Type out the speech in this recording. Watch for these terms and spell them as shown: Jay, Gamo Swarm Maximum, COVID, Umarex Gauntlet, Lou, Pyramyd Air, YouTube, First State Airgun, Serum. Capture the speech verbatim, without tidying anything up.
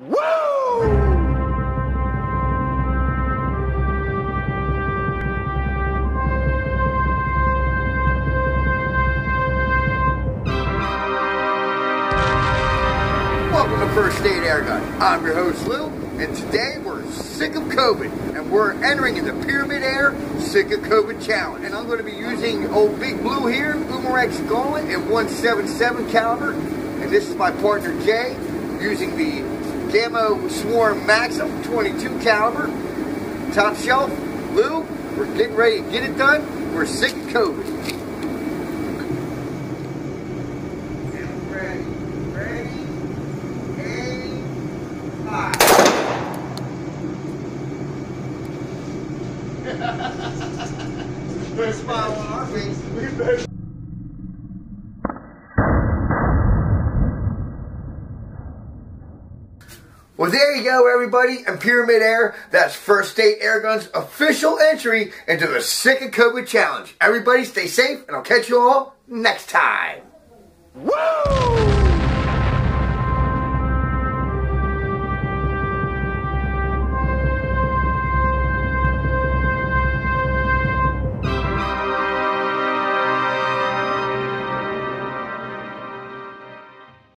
Woo! Welcome to First State Airgun. I'm your host Lou, and today we're sick of COVID, and we're entering into Pyramyd Air Sick of COVID Challenge. And I'm going to be using old Big Blue here, Umarex Gauntlet, and one seventy-seven caliber, and this is my partner Jay, using the Gamo Swarm Maximum twenty-two caliber, top shelf. Lou, we're getting ready to get it done. We're sick of COVID. Put a smile on our face. We better. Well, there you go, everybody. And Pyramyd Air, that's First State Airgun's official entry into the Sick of COVID Challenge. Everybody, stay safe, and I'll catch you all next time. Woo!